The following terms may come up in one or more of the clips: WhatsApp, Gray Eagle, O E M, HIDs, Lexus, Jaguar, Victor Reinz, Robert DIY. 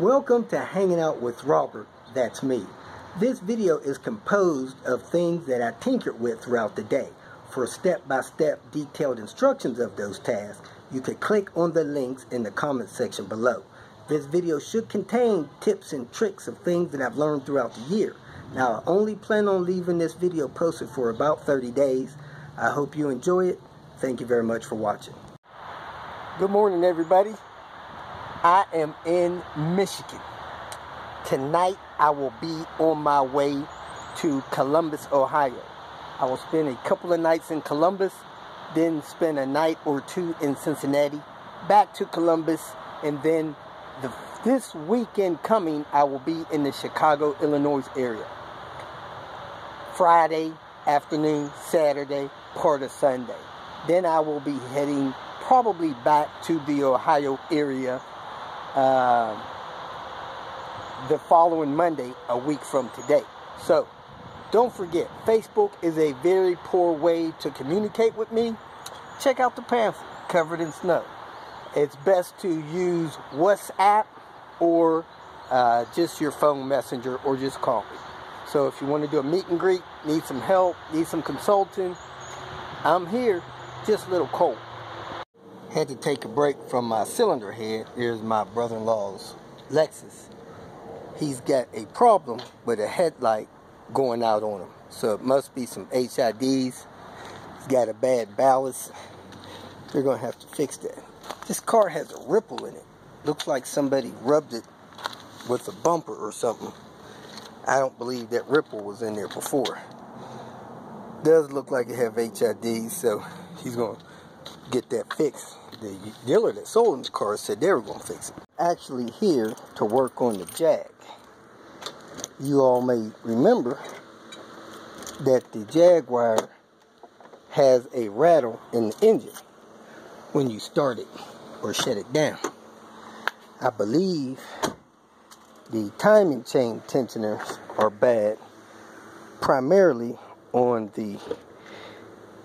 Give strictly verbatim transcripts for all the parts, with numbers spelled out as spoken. Welcome to Hanging Out with Robert, that's me. This video is composed of things that I tinkered with throughout the day. For step-by-step detailed instructions of those tasks, you can click on the links in the comment section below. This video should contain tips and tricks of things that I've learned throughout the year. Now, I only plan on leaving this video posted for about thirty days. I hope you enjoy it. Thank you very much for watching. Good morning, everybody. I am in Michigan. Tonight, I will be on my way to Columbus, Ohio. I will spend a couple of nights in Columbus, then spend a night or two in Cincinnati, back to Columbus, and then the, this weekend coming, I will be in the Chicago, Illinois area. Friday afternoon, Saturday, part of Sunday. Then I will be heading probably back to the Ohio area Uh, the following Monday, a week from today. So, don't forget, Facebook is a very poor way to communicate with me. Check out the pamphlet, Covered in Snow. It's best to use WhatsApp or uh, just your phone messenger or just call me. So if you want to do a meet and greet, need some help, need some consulting, I'm here, just a little cold. Had to take a break from my cylinder head. Here's my brother-in-law's Lexus. He's got a problem with a headlight going out on him. So it must be some H I Ds. He's got a bad ballast. We're going to have to fix that. This car has a ripple in it. Looks like somebody rubbed it with a bumper or something. I don't believe that ripple was in there before. Does look like it have H I Ds, so he's going to get that fixed. The dealer that sold him the car said they were going to fix it. Actually here to work on the Jag. You all may remember that the Jaguar has a rattle in the engine when you start it or shut it down. I believe the timing chain tensioners are bad, primarily on the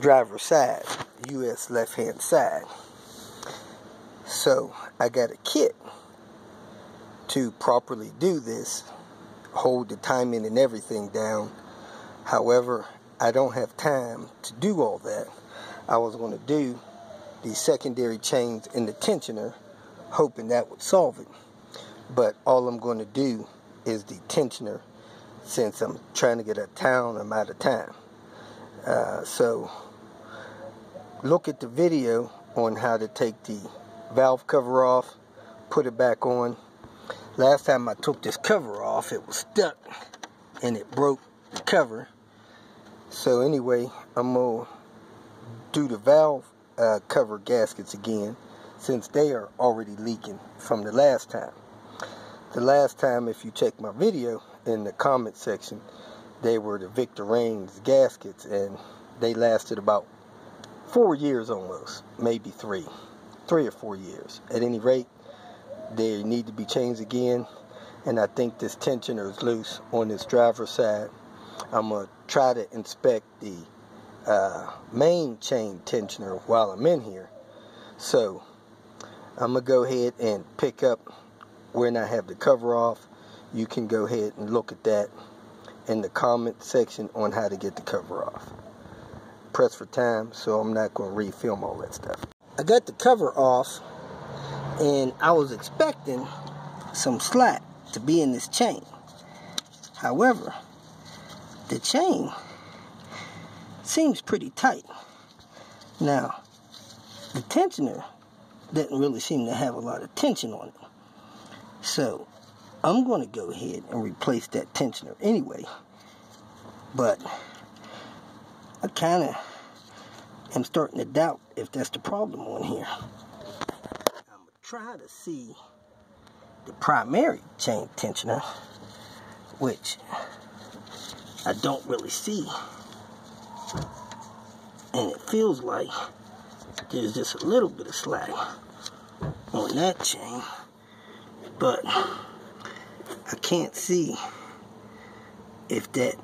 driver's side, U S left hand side. So I got a kit to properly do this, hold the timing and everything down. However, I don't have time to do all that. I was going to do the secondary chains in the tensioner, hoping that would solve it. But all I'm going to do is the tensioner, since I'm trying to get out of town, I'm out of time. Uh, so look at the video on how to take the valve cover off, put it back on. Last time I took this cover off, it was stuck and it broke the cover. So anyway, I'm gonna do the valve uh, cover gaskets again, since they are already leaking from the last time. The last time, if you check my video in the comment section, they were the Victor Reinz gaskets, and they lasted about four years almost, maybe three, three or four years. At any rate, they need to be changed again, and I think this tensioner is loose on this driver's side. I'm going to try to inspect the uh, main chain tensioner while I'm in here. So I'm going to go ahead and pick up when I have the cover off. You can go ahead and look at that in the comment section on how to get the cover off. Press for time, so I'm not going to re-film all that stuff. I got the cover off, and I was expecting some slack to be in this chain. However, the chain seems pretty tight. Now, the tensioner doesn't really seem to have a lot of tension on it. So I'm going to go ahead and replace that tensioner anyway, but I kind of am starting to doubt if that's the problem on here. I'm going to try to see the primary chain tensioner, which I don't really see, and it feels like there's just a little bit of slack on that chain, but I can't see if that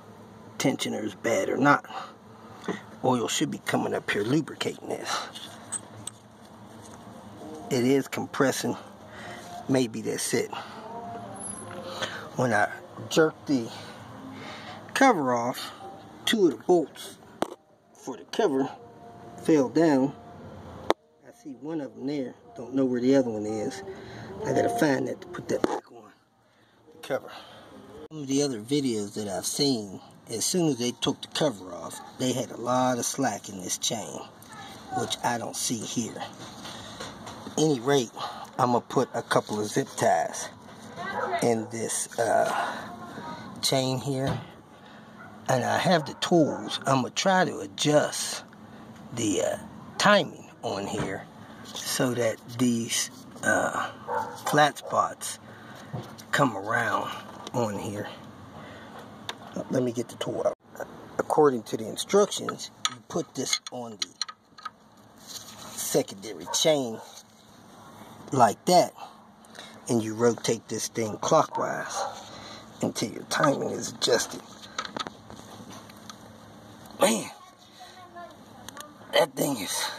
tensioner is bad or not. Oil should be coming up here lubricating this. It is compressing. Maybe that's it. when I jerked the cover off, two of the bolts for the cover fell down. I see one of them there. Don't know where the other one is. I gotta find that to put that back on the cover. Some of the other videos that I've seen, as soon as they took the cover off, they had a lot of slack in this chain, which I don't see here. At any rate, I'm gonna put a couple of zip ties in this uh, chain here, and I have the tools. I'm gonna try to adjust the uh, timing on here so that these uh, flat spots come around on here. Let me get the tool out. According to the instructions, you put this on the secondary chain like that, and you rotate this thing clockwise until your timing is adjusted. Man, that thing is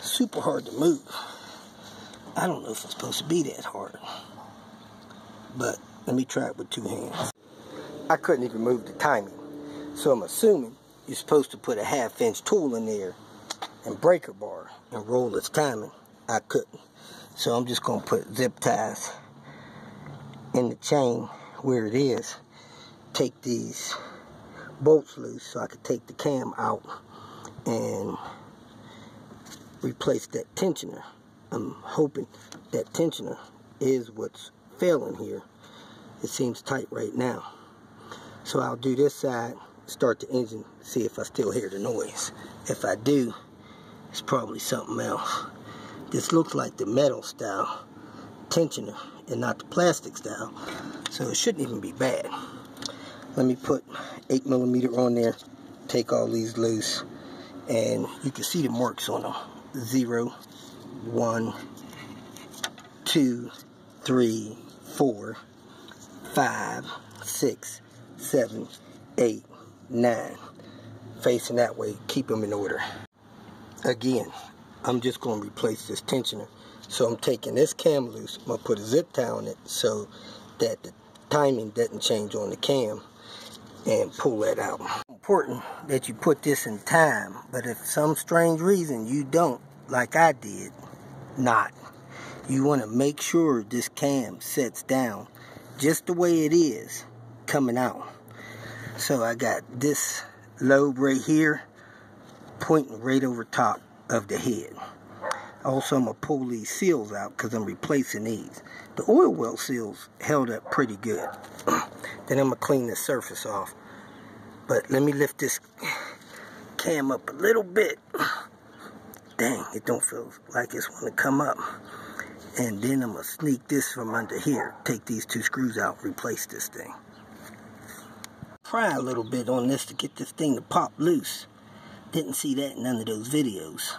super hard to move. I don't know if it's supposed to be that hard, but let me try it with two hands. I couldn't even move the timing, so I'm assuming you're supposed to put a half inch tool in there and breaker bar and roll its timing. I couldn't, so I'm just going to put zip ties in the chain where it is, take these bolts loose so I could take the cam out and replace that tensioner. I'm hoping that tensioner is what's failing here. It seems tight right now. So I'll do this side, start the engine, see if I still hear the noise. If I do, it's probably something else. This looks like the metal style tensioner and not the plastic style, so it shouldn't even be bad. Let me put eight millimeter on there, take all these loose, and you can see the marks on them. Zero, one, two, three, four, five, six, seven, eight, nine. Facing that way, keep them in order. Again, I'm just going to replace this tensioner. So I'm taking this cam loose. I'm going to put a zip tie on it so that the timing doesn't change on the cam, and pull that out. It's important that you put this in time, but if for some strange reason you don't, like I did, not. You want to make sure this cam sets down just the way it is coming out. So I got this lobe right here pointing right over top of the head. Also, I'm going to pull these seals out because I'm replacing these. The oil well seals held up pretty good. Then I'm going to clean the surface off. But let me lift this cam up a little bit. Dang, it don't feel like it's going to come up. And then I'm going to sneak this from under here. Take these two screws out and replace this thing. Pry a little bit on this to get this thing to pop loose. Didn't see that in none of those videos.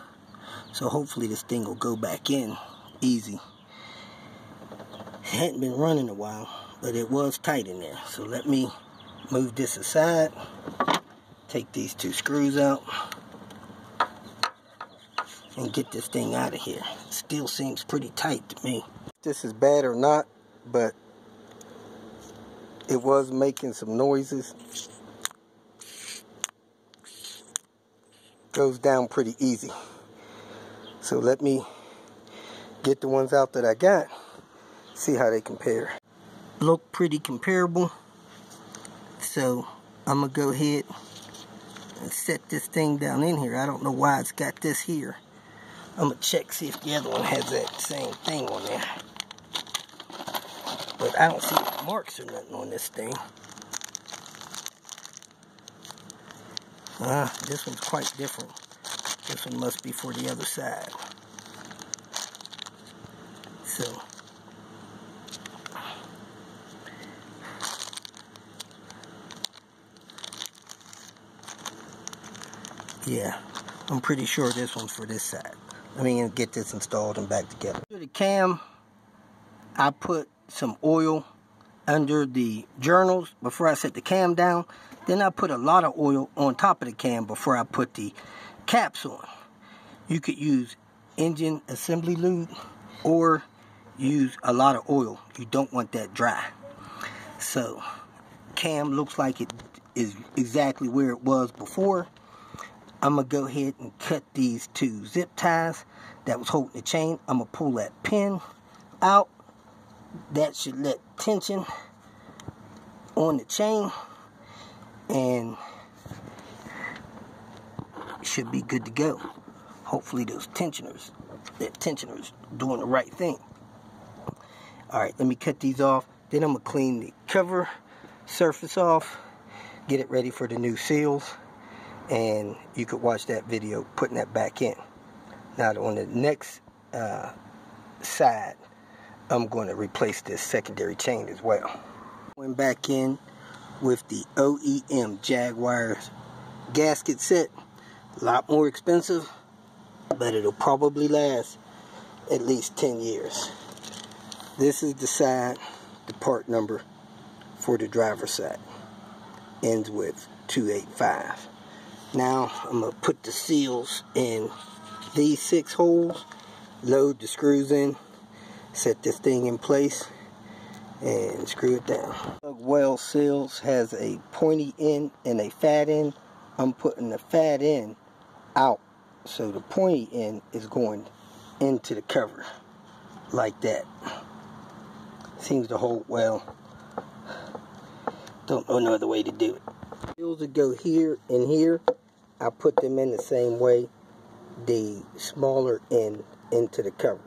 So hopefully this thing will go back in easy. It hadn't been running a while, but it was tight in there. So let me move this aside. Take these two screws out. And get this thing out of here. It still seems pretty tight to me. If this is bad or not, but it was making some noises. Goes down pretty easy. So let me get the ones out that I got, see how they compare. Look pretty comparable. So I'm gonna go ahead and set this thing down in here. I don't know why it's got this here. I'm gonna check, see if the other one has that same thing on there. But I don't see marks or nothing on this thing. Ah, this one's quite different. This one must be for the other side. So, yeah, I'm pretty sure this one's for this side. Let me get this installed and back together. For the cam, I put some oil under the journals before I set the cam down. Then I put a lot of oil on top of the cam before I put the caps on. You could use engine assembly lube or use a lot of oil. You don't want that dry. So cam looks like it is exactly where it was before. I'm going to go ahead and cut these two zip ties that was holding the chain. I'm going to pull that pin out. That should let tension on the chain, and should be good to go. Hopefully those tensioners, that tensioners doing the right thing. Alright, let me cut these off. Then I'm going to clean the cover surface off, get it ready for the new seals, and you could watch that video putting that back in. Now on the next uh, side, I'm going to replace this secondary chain as well. Going back in with the O E M Jaguar's gasket set. A lot more expensive, but it'll probably last at least ten years. This is the side, the part number for the driver's side. Ends with two eight five. Now I'm going to put the seals in these six holes, load the screws in, set this thing in place, and screw it down. Well, seals has a pointy end and a fat end. I'm putting the fat end out, so the pointy end is going into the cover like that. Seems to hold well. Don't know no other way to do it. Seals that go here and here, I put them in the same way, the smaller end into the cover.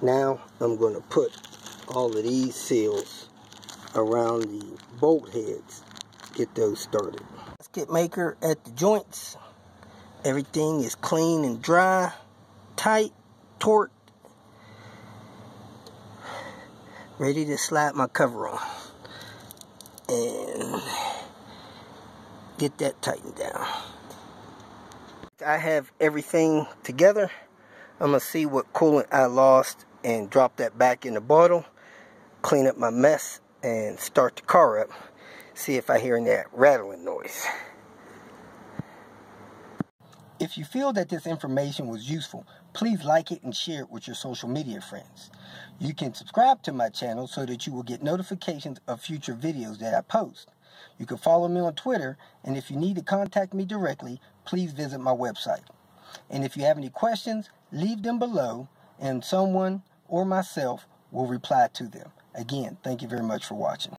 Now I'm going to put all of these seals around the bolt heads, get those started. Gasket maker at the joints. Everything is clean and dry, tight, torqued, ready to slide my cover on and get that tightened down. I have everything together. I'm going to see what coolant I lost and drop that back in the bottle, clean up my mess, and start the car up. See if I hear any that rattling noise. If you feel that this information was useful, please like it and share it with your social media friends. You can subscribe to my channel so that you will get notifications of future videos that I post. You can follow me on Twitter, and if you need to contact me directly, please visit my website. And if you have any questions, leave them below, and someone or myself will reply to them. Again, thank you very much for watching.